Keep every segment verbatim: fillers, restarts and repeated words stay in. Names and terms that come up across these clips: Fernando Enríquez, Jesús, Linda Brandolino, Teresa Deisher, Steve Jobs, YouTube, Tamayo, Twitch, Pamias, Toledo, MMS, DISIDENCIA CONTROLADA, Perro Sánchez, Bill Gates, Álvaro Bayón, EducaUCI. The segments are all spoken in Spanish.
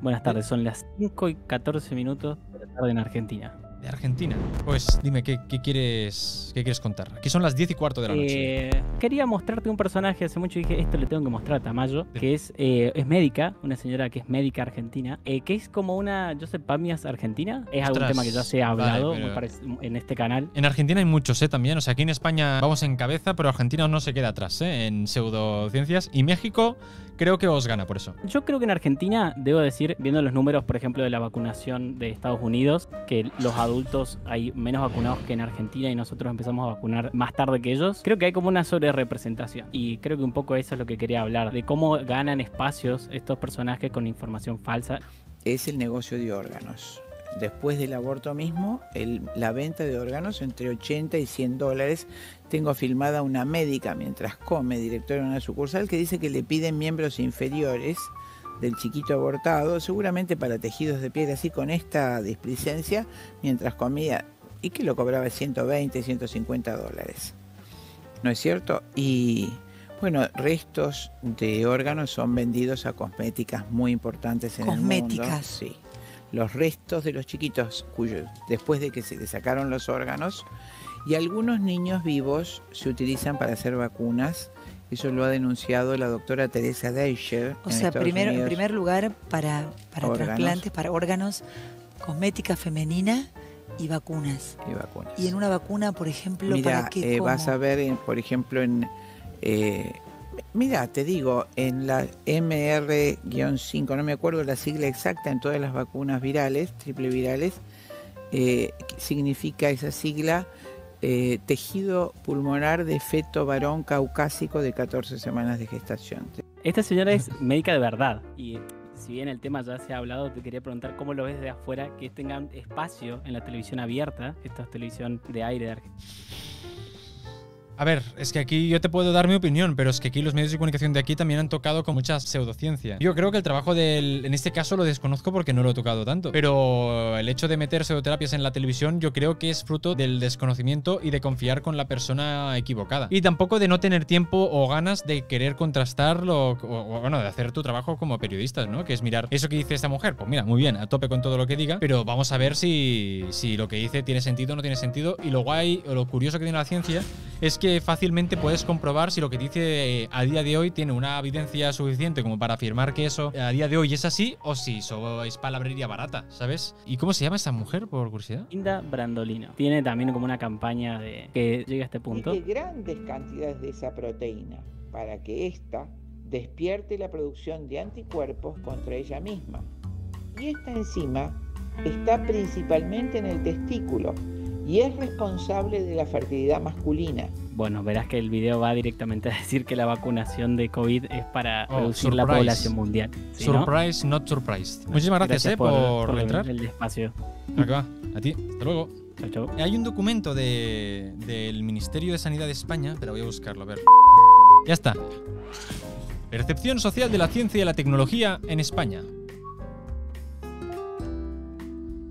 Buenas tardes, son las cinco y catorce minutos de la tarde en Argentina. De Argentina. Pues dime, ¿qué, qué, quieres, ¿qué quieres contar? Aquí son las diez y cuarto de la noche. Eh, quería mostrarte un personaje, hace mucho dije, esto le tengo que mostrar a Tamayo, sí. que es, eh, es médica, una señora que es médica argentina, eh, que es como una, yo sé, Pamias argentina. Es Ostras, algún tema que ya se ha hablado vale, pero... en este canal. En Argentina hay muchos, ¿eh? También, o sea, aquí en España vamos en cabeza, pero Argentina no se queda atrás, ¿eh? En pseudociencias. Y México creo que os gana por eso. Yo creo que en Argentina, debo decir, viendo los números, por ejemplo, de la vacunación de Estados Unidos, que los adultos hay menos vacunados que en Argentina y nosotros empezamos a vacunar más tarde que ellos. Creo que hay como una sobrerepresentación y creo que un poco eso es lo que quería hablar, de cómo ganan espacios estos personajes con información falsa. Es el negocio de órganos. Después del aborto mismo, el, la venta de órganos entre ochenta y cien dólares. Tengo filmada una médica mientras come, directora de una sucursal, que dice que le piden miembros inferiores del chiquito abortado, seguramente para tejidos de piel, así con esta displicencia, mientras comía, y que lo cobraba ciento veinte, ciento cincuenta dólares. ¿No es cierto? Y bueno, restos de órganos son vendidos a cosméticas muy importantes en cosméticas. el mundo. Cosméticas. Sí. Los restos de los chiquitos, cuyos, después de que se les sacaron los órganos, y algunos niños vivos se utilizan para hacer vacunas. Eso lo ha denunciado la doctora Teresa Deisher. O sea, primero, en primer lugar, para, para trasplantes, para órganos, cosmética femenina y vacunas. Y vacunas. Y en una vacuna, por ejemplo, mira, ¿para qué? Eh, vas a ver, por ejemplo, en... Eh, mira, te digo, en la M R cinco, no me acuerdo la sigla exacta, en todas las vacunas virales, triple virales, eh, significa esa sigla... Eh, tejido pulmonar de feto varón caucásico de catorce semanas de gestación. Esta señora es médica de verdad y si bien el tema ya se ha hablado, te quería preguntar cómo lo ves de afuera, que tengan espacio en la televisión abierta, esta es televisión de aire de Argentina. A ver, es que aquí yo te puedo dar mi opinión, pero es que aquí los medios de comunicación de aquí también han tocado con mucha pseudociencia. Yo creo que el trabajo del... En este caso lo desconozco porque no lo he tocado tanto, pero el hecho de meter pseudoterapias en la televisión yo creo que es fruto del desconocimiento y de confiar con la persona equivocada. Y tampoco de no tener tiempo o ganas de querer contrastarlo o, o bueno, de hacer tu trabajo como periodista, ¿no? Que es mirar eso que dice esta mujer. Pues mira, muy bien, a tope con todo lo que diga, pero vamos a ver si, si lo que dice tiene sentido o no tiene sentido. Y lo guay o lo curioso que tiene la ciencia es que fácilmente puedes comprobar si lo que dice a día de hoy tiene una evidencia suficiente como para afirmar que eso a día de hoy es así o si eso es palabrería barata, ¿sabes? ¿Y cómo se llama esta mujer, por curiosidad? Linda Brandolino. Tiene también como una campaña de que llegue a este punto. Y de grandes cantidades de esa proteína para que ésta despierte la producción de anticuerpos contra ella misma. Y esta enzima está principalmente en el testículo y es responsable de la fertilidad masculina. Bueno, verás que el video va directamente a decir que la vacunación de COVID es para oh, reducir surprise. la población mundial. ¿Sí, surprise, no? Not surprised. Muchísimas gracias, gracias eh, por, por, por entrar. El espacio. Acá, a ti. Hasta luego. Chao, chao. Hay un documento de, del Ministerio de Sanidad de España. Pero voy a buscarlo, a ver. Ya está. Percepción social de la ciencia y la tecnología en España.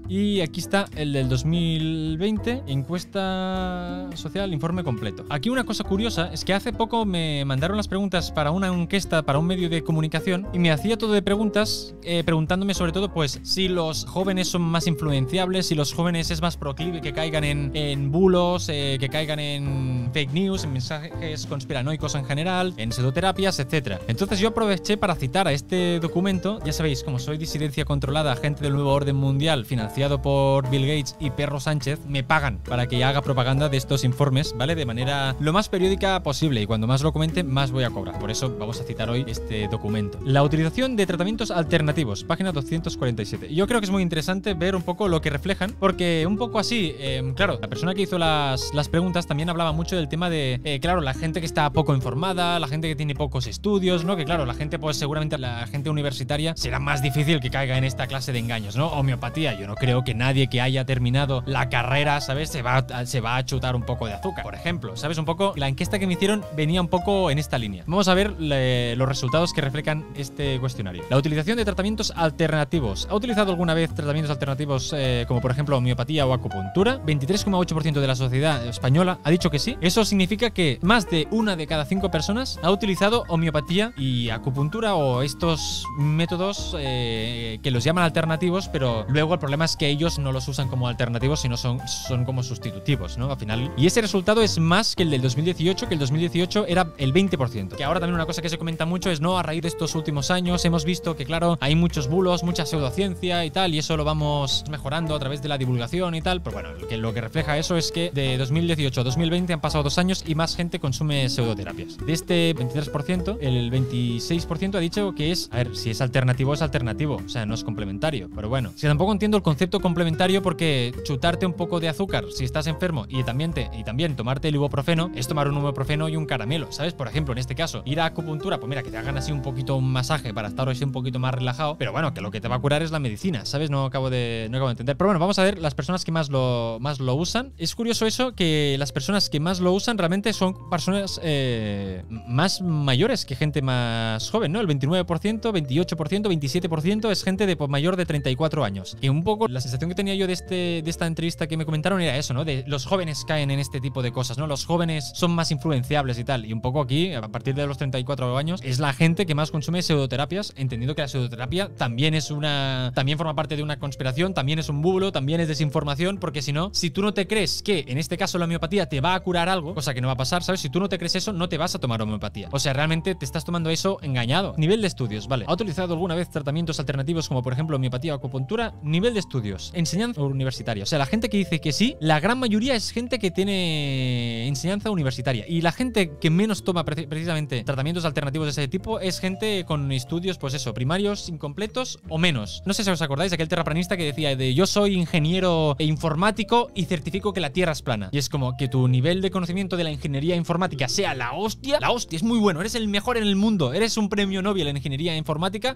Y aquí está el del dos mil veinte, encuesta social, informe completo. Aquí una cosa curiosa es que hace poco me mandaron las preguntas para una encuesta, para un medio de comunicación, y me hacía todo de preguntas, eh, preguntándome sobre todo, pues, si los jóvenes son más influenciables, si los jóvenes es más proclive que caigan en, en bulos, eh, que caigan en fake news, en mensajes conspiranoicos en general, en pseudoterapias, etcétera. Entonces yo aproveché para citar a este documento, ya sabéis, como soy disidencia controlada, agente del nuevo orden mundial, financiero, por Bill Gates y Perro Sánchez, me pagan para que haga propaganda de estos informes, ¿vale? De manera lo más periódica posible y cuando más lo comente, más voy a cobrar. Por eso vamos a citar hoy este documento. La utilización de tratamientos alternativos, página doscientos cuarenta y siete. Yo creo que es muy interesante ver un poco lo que reflejan, porque un poco así, eh, claro, la persona que hizo las, las preguntas también hablaba mucho del tema de, eh, claro, la gente que está poco informada, la gente que tiene pocos estudios, ¿no? Que claro, la gente, pues seguramente la gente universitaria será más difícil que caiga en esta clase de engaños, ¿no? Homeopatía, yo no creo. creo que nadie que haya terminado la carrera, ¿sabes?, se va, se va a chutar un poco de azúcar, por ejemplo, ¿sabes? Un poco, la encuesta que me hicieron venía un poco en esta línea. Vamos a ver le, los resultados que reflejan este cuestionario. La utilización de tratamientos alternativos. ¿Ha utilizado alguna vez tratamientos alternativos eh, como por ejemplo homeopatía o acupuntura? veintitrés coma ocho por ciento de la sociedad española ha dicho que sí. Eso significa que más de una de cada cinco personas ha utilizado homeopatía y acupuntura o estos métodos eh, que los llaman alternativos, pero luego el problema es que ellos no los usan como alternativos, sino son, son como sustitutivos, ¿no? Al final. Y ese resultado es más que el del dos mil dieciocho, que el dos mil dieciocho era el veinte por ciento. Que ahora también una cosa que se comenta mucho es, no, a raíz de estos últimos años hemos visto que, claro, hay muchos bulos, mucha pseudociencia y tal, y eso lo vamos mejorando a través de la divulgación y tal, pero bueno, lo que, lo que refleja eso es que de dos mil dieciocho a dos mil veinte han pasado dos años y más gente consume pseudoterapias. De este veintitrés por ciento, el veintiséis por ciento ha dicho que es, a ver, si es alternativo es alternativo, o sea, no es complementario, pero bueno. Si tampoco entiendo el concepto complementario, porque chutarte un poco de azúcar si estás enfermo y también, te, y también tomarte el ibuprofeno es tomar un ibuprofeno y un caramelo, ¿sabes? Por ejemplo, en este caso, ir a acupuntura, pues mira, que te hagan así un poquito un masaje para estar así un poquito más relajado, pero bueno, que lo que te va a curar es la medicina, ¿sabes? No acabo de, no acabo de entender. Pero bueno, vamos a ver las personas que más lo, más lo usan. Es curioso eso, que las personas que más lo usan realmente son personas eh, más mayores que gente más joven, ¿no? El veintinueve por ciento, veintiocho por ciento, veintisiete por ciento es gente de pues, mayor de treinta y cuatro años. Y un poco la sensación que tenía yo de, este, de esta entrevista que me comentaron era eso, ¿no? De los jóvenes caen en este tipo de cosas, ¿no? Los jóvenes son más influenciables y tal. Y un poco aquí, a partir de los treinta y cuatro años, es la gente que más consume pseudoterapias, entendiendo que la pseudoterapia también es una... también forma parte de una conspiración, también es un bulo, también es desinformación, porque si no, si tú no te crees que, en este caso, la homeopatía te va a curar algo, cosa que no va a pasar, ¿sabes? Si tú no te crees eso, no te vas a tomar homeopatía. O sea, realmente te estás tomando eso engañado. Nivel de estudios, vale. ¿Ha utilizado alguna vez tratamientos alternativos como, por ejemplo, homeopatía o acupuntura? Nivel de estudios. Enseñanza universitaria. O sea, la gente que dice que sí, la gran mayoría es gente que tiene enseñanza universitaria. Y la gente que menos toma pre- precisamente tratamientos alternativos de ese tipo es gente con estudios, pues eso, primarios, incompletos o menos. No sé si os acordáis, aquel terraplanista que decía de yo soy ingeniero e informático y certifico que la Tierra es plana. Y es como que tu nivel de conocimiento de la ingeniería informática sea la hostia. La hostia, es muy bueno, eres el mejor en el mundo, eres un premio Nobel en ingeniería informática.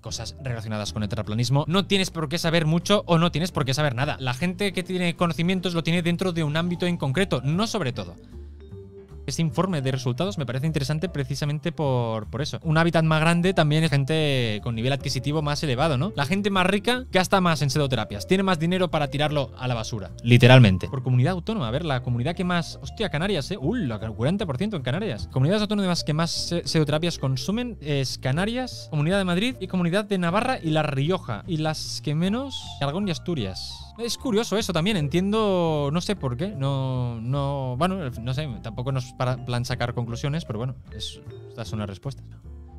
Cosas relacionadas con el terraplanismo, no tienes por qué saber mucho o no tienes por qué saber nada. La gente que tiene conocimientos lo tiene dentro de un ámbito en concreto, no sobre todo. Este informe de resultados me parece interesante precisamente por, por eso. Un hábitat más grande también es gente con nivel adquisitivo más elevado, ¿no? La gente más rica gasta más en pseudoterapias, tiene más dinero para tirarlo a la basura, literalmente. Por comunidad autónoma, a ver, la comunidad que más... Hostia, Canarias, ¿eh? ¡Uy, la cuarenta por ciento en Canarias! Comunidades autónomas que más pseudoterapias consumen es Canarias, Comunidad de Madrid y Comunidad de Navarra y La Rioja. Y las que menos, Aragón y Asturias. Es curioso eso también, entiendo... No sé por qué, no... no bueno, no sé, tampoco nos para plan sacar conclusiones, pero bueno, es, estas son las respuestas.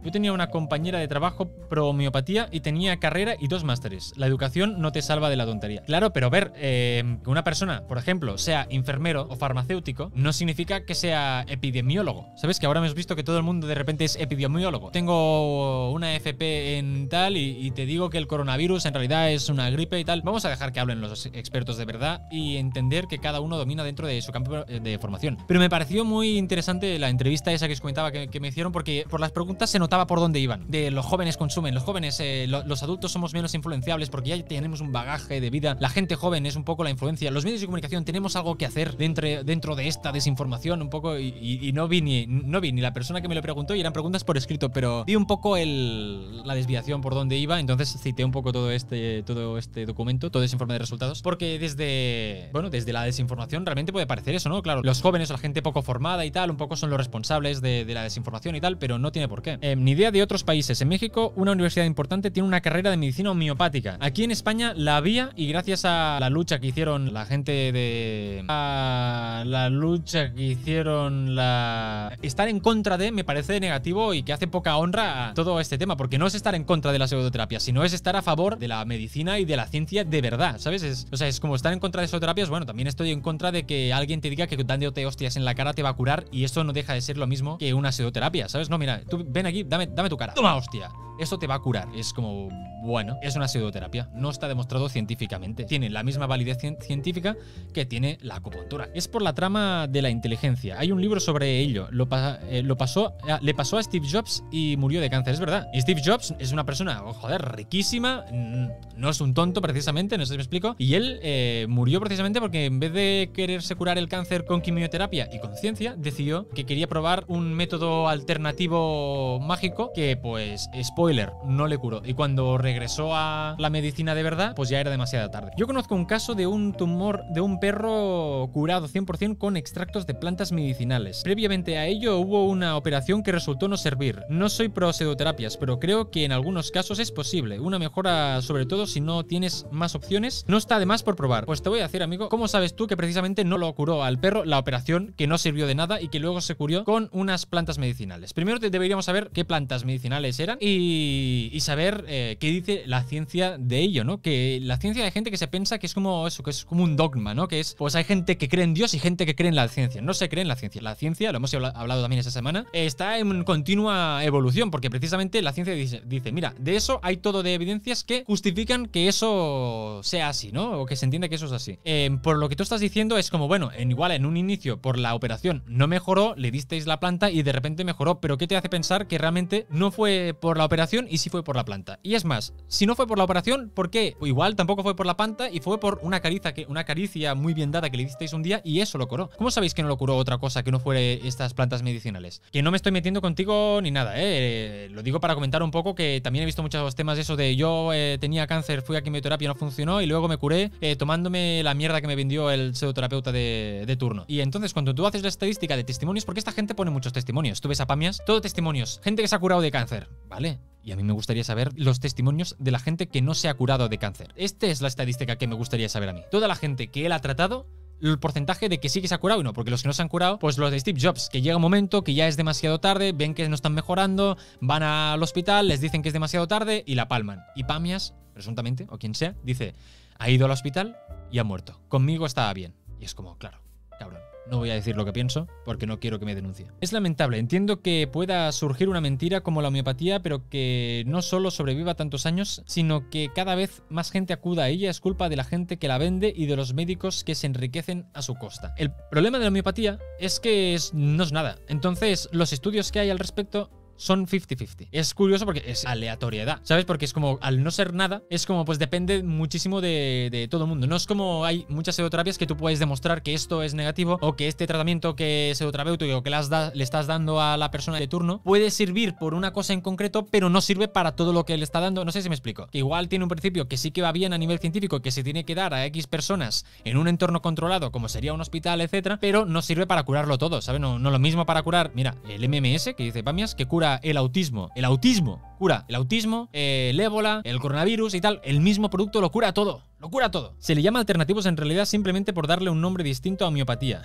Yo tenía una compañera de trabajo pro homeopatía y tenía carrera y dos másteres. La educación no te salva de la tontería. Claro, pero ver, eh, que una persona, por ejemplo, sea enfermero o farmacéutico, no significa que sea epidemiólogo. ¿Sabes? Que ahora hemos visto que todo el mundo de repente es epidemiólogo. Tengo una F P en tal y, y te digo que el coronavirus en realidad es una gripe y tal. Vamos a dejar que hablen los expertos de verdad y entender que cada uno domina dentro de su campo de formación. Pero me pareció muy interesante la entrevista esa que os comentaba que, que me hicieron, porque por las preguntas se notaba por dónde iban. De los jóvenes consumen, los jóvenes, eh, lo, los adultos somos menos influenciables porque ya tenemos un bagaje de vida. La gente joven es un poco la influencia. Los medios de comunicación tenemos algo que hacer dentro, dentro de esta desinformación un poco y, y, y no, vi ni, no vi ni la persona que me lo preguntó y eran preguntas por escrito, pero vi un poco el, la desviación por dónde iba, entonces cité un poco todo este, todo este documento, todo ese informe de resultados, porque desde, bueno, desde la desinformación realmente puede parecer eso, ¿no? Claro, los jóvenes o la gente poco formada y tal, un poco son los responsables de, de la desinformación y tal, pero no tiene por qué. Eh, Ni idea de otros países. En México, una universidad importante tiene una carrera de medicina homeopática. Aquí en España la había y gracias a la lucha que hicieron la gente de... A la lucha que hicieron la... Estar en contra de me parece negativo y que hace poca honra a todo este tema, porque no es estar en contra de la pseudoterapia, sino es estar a favor de la medicina y de la ciencia de verdad, ¿sabes? Es, o sea, es como estar en contra de pseudoterapias. Bueno, también estoy en contra de que alguien te diga que dándote hostias en la cara te va a curar y eso no deja de ser lo mismo que una pseudoterapia, ¿sabes? No, mira, tú ven aquí, dame, dame tu cara. Toma, hostia. Esto te va a curar. Es como, bueno, es una pseudoterapia. No está demostrado científicamente. Tiene la misma validez cien científica que tiene la acupuntura. Es por la trama de la inteligencia. Hay un libro sobre ello. Lo pa eh, lo pasó, eh, le pasó a Steve Jobs y murió de cáncer. Es verdad. Y Steve Jobs es una persona, oh, joder, riquísima. No es un tonto, precisamente. No sé si me explico. Y él eh, murió precisamente porque en vez de quererse curar el cáncer con quimioterapia y con ciencia, decidió que quería probar un método alternativo mágico que, pues, es spoiler, no le curó. Y cuando regresó a la medicina de verdad, pues ya era demasiado tarde. Yo conozco un caso de un tumor de un perro curado cien por cien con extractos de plantas medicinales. Previamente a ello hubo una operación que resultó no servir. No soy pro pseudoterapias, pero creo que en algunos casos es posible. Una mejora, sobre todo si no tienes más opciones, no está de más por probar. Pues te voy a decir, amigo, ¿cómo sabes tú que precisamente no lo curó al perro la operación que no sirvió de nada y que luego se curó con unas plantas medicinales? Primero te deberíamos saber qué plantas medicinales eran y y saber eh, qué dice la ciencia de ello, ¿no? Que la ciencia, hay gente que se piensa que es como eso, que es como un dogma, ¿no? Que es, pues hay gente que cree en Dios y gente que cree en la ciencia. No se cree en la ciencia. La ciencia, lo hemos hablado también esta semana, está en continua evolución, porque precisamente la ciencia dice, dice mira, de eso hay todo de evidencias que justifican que eso sea así, ¿no? O que se entienda que eso es así. Eh, por lo que tú estás diciendo es como, bueno, en igual en un inicio por la operación no mejoró, le disteis la planta y de repente mejoró, pero ¿qué te hace pensar que realmente no fue por la operación y si fue por la planta? Y es más, si no fue por la operación, ¿por qué? Igual tampoco fue por la planta y fue por una caricia, que, una caricia muy bien dada que le hicisteis un día y eso lo curó. ¿Cómo sabéis que no lo curó otra cosa que no fuera estas plantas medicinales? Que no me estoy metiendo contigo ni nada, ¿eh? Lo digo para comentar un poco que también he visto muchos temas de eso de yo eh, tenía cáncer, fui a quimioterapia, no funcionó y luego me curé eh, tomándome la mierda que me vendió el pseudoterapeuta de, de turno. Y entonces cuando tú haces la estadística de testimonios, porque esta gente pone muchos testimonios, tú ves a Pamias, todo testimonios, gente que se ha curado de cáncer, ¿vale? Y a mí me gustaría saber los testimonios de la gente que no se ha curado de cáncer. Esta es la estadística que me gustaría saber a mí. Toda la gente que él ha tratado, el porcentaje de que sí que se ha curado y no, porque los que no se han curado, pues los de Steve Jobs, que llega un momento que ya es demasiado tarde, ven que no están mejorando, van al hospital, les dicen que es demasiado tarde y la palman. Y Pamias, presuntamente, o quien sea, dice, ha ido al hospital y ha muerto. Conmigo estaba bien. Y es como, claro, cabrón. No voy a decir lo que pienso porque no quiero que me denuncie. Es lamentable, entiendo que pueda surgir una mentira como la homeopatía, pero que no solo sobreviva tantos años, sino que cada vez más gente acuda a ella. Es culpa de la gente que la vende y de los médicos que se enriquecen a su costa. El problema de la homeopatía es que es, no es nada. Entonces, los estudios que hay al respecto son cincuenta cincuenta. Es curioso porque es aleatoriedad, ¿sabes? Porque es como, al no ser nada, es como, pues depende muchísimo de, de todo el mundo. No es como hay muchas pseudoterapias que tú puedes demostrar que esto es negativo o que este tratamiento que es pseudoterapéutico que las da, le estás dando a la persona de turno puede servir por una cosa en concreto, pero no sirve para todo lo que le está dando. No sé si me explico. Que igual tiene un principio que sí que va bien a nivel científico, que se tiene que dar a X personas en un entorno controlado, como sería un hospital, etcétera, pero no sirve para curarlo todo, ¿sabes? No, no lo mismo para curar, mira, el M M S que dice Pamias, que cura el autismo, el autismo cura el autismo, el ébola, el coronavirus y tal, el mismo producto lo cura todo, lo cura todo. Se le llama alternativos en realidad simplemente por darle un nombre distinto a homeopatía.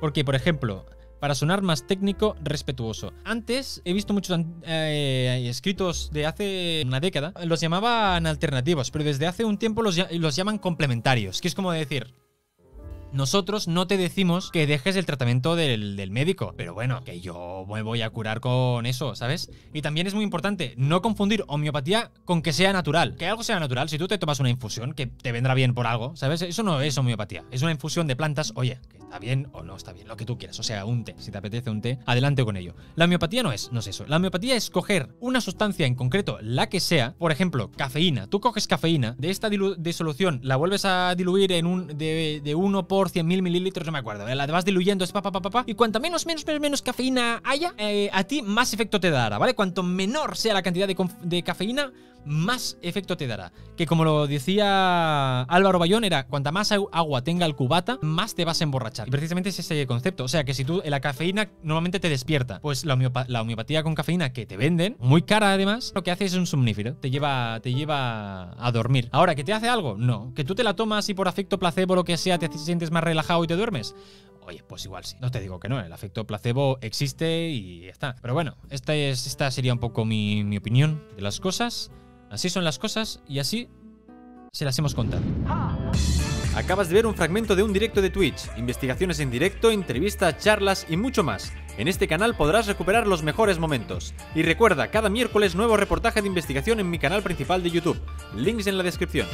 Porque, por ejemplo, para sonar más técnico, respetuoso. Antes he visto muchos eh, escritos de hace una década, los llamaban alternativos, pero desde hace un tiempo los, los llaman complementarios, que es como decir, nosotros no te decimos que dejes el tratamiento del, del médico, pero bueno, que yo me voy a curar con eso, ¿sabes? Y también es muy importante no confundir homeopatía con que sea natural. Que algo sea natural, si tú te tomas una infusión que te vendrá bien por algo, ¿sabes? Eso no es homeopatía, es una infusión de plantas, oye, que está bien o no está bien, lo que tú quieras, o sea, un té. Si te apetece un té, adelante con ello. La homeopatía no es, no es eso. La homeopatía es coger una sustancia en concreto, la que sea, por ejemplo, cafeína. Tú coges cafeína, de esta disolución la vuelves a diluir en un de, de uno por cien mil mililitros, no me acuerdo, la vas diluyendo, es pa, pa, pa, pa, pa, y cuanta menos, menos, menos, menos cafeína haya, eh, a ti más efecto te dará, ¿vale? Cuanto menor sea la cantidad de, de cafeína, más efecto te dará. Que como lo decía Álvaro Bayón, era cuanta más agua tenga el cubata, más te vas a emborrachar. Y precisamente es ese concepto. O sea, que si tú, la cafeína normalmente te despierta, pues la, homeop la homeopatía con cafeína que te venden, muy cara además, lo que hace es un somnífero, te lleva, te lleva a dormir. Ahora, ¿que te hace algo? No. ¿Que tú te la tomas y por afecto placebo lo que sea te sientes más relajado y te duermes? Oye, pues igual sí. No te digo que no, el efecto placebo existe y ya está. Pero bueno, esta, es, esta sería un poco mi, mi opinión de las cosas. Así son las cosas y así se las hemos contado. Acabas de ver un fragmento de un directo de Twitch, investigaciones en directo, entrevistas, charlas y mucho más. En este canal podrás recuperar los mejores momentos. Y recuerda, cada miércoles nuevo reportaje de investigación en mi canal principal de YouTube. Links en la descripción.